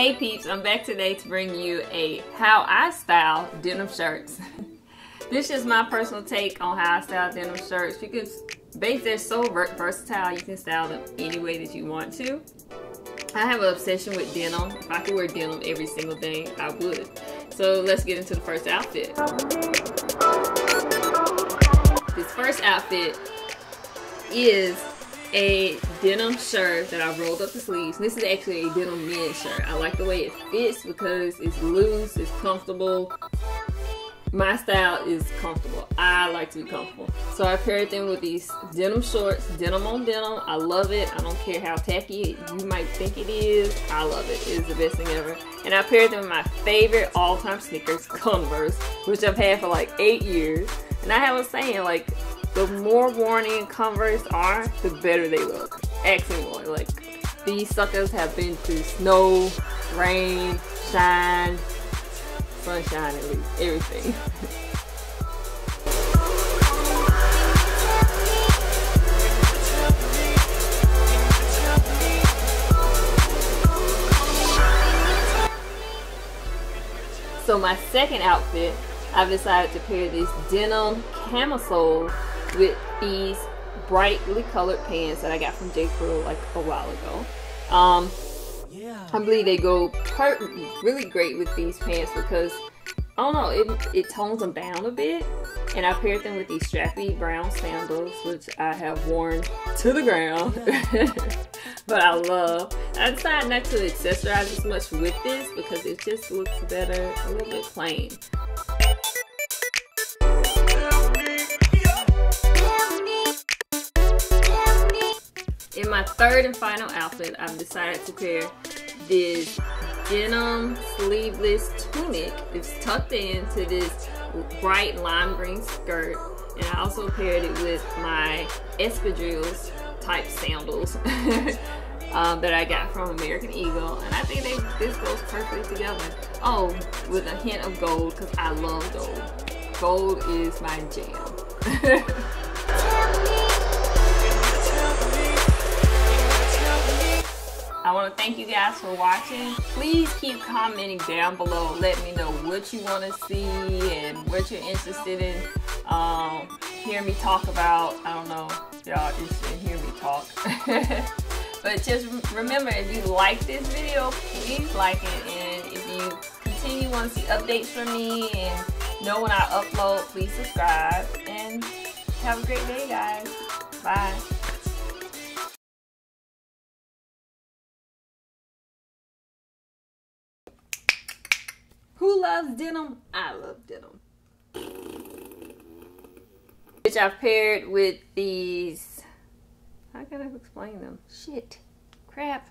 Hey peeps, I'm back today to bring you a how I style denim shirts. This is my personal take on how I style denim shirts because they're so versatile, you can style them any way that you want to. I have an obsession with denim. If I could wear denim every single day, I would. So let's get into the first outfit. This first outfit is a denim shirt that I rolled up the sleeves. This is actually a denim men's shirt. I like the way it fits because it's loose, it's comfortable. My style is comfortable. I like to be comfortable. So I paired them with these denim shorts, denim on denim. I love it. I don't care how tacky you might think it is. I love it. It is the best thing ever. And I paired them with my favorite all-time sneakers, Converse, which I've had for like 8 years. And I have a saying, like, the more worn-in Converse are, the better they look. Excellent. Like, these suckers have been through snow, rain, shine, sunshine, at least, everything. So my second outfit, I've decided to pair this denim camisole with these brightly colored pants that I got from J.Crew like a while ago. I believe they go really great with these pants because, I don't know, it tones them down a bit. And I paired them with these strappy brown sandals, which I have worn to the ground, but I love. I decided not to accessorize as much with this because it just looks better, a little bit plain. In my third and final outfit, I've decided to pair this denim sleeveless tunic. It's tucked into this bright lime green skirt, and I also paired it with my espadrilles type sandals that I got from American Eagle, and I think this goes perfectly together. Oh, with a hint of gold, because I love gold. Gold is my jam. I want to thank you guys for watching. Please keep commenting down below. Let me know what you want to see and what you're interested in. Hear me talk about. I don't know if y'all are interested in hearing me talk. But just remember, if you like this video, please like it. And if you continue want to see updates from me and know when I upload, please subscribe. And have a great day, guys. Bye. Who loves denim? I love denim. Which I've paired with these. How can I explain them? Shit. Crap.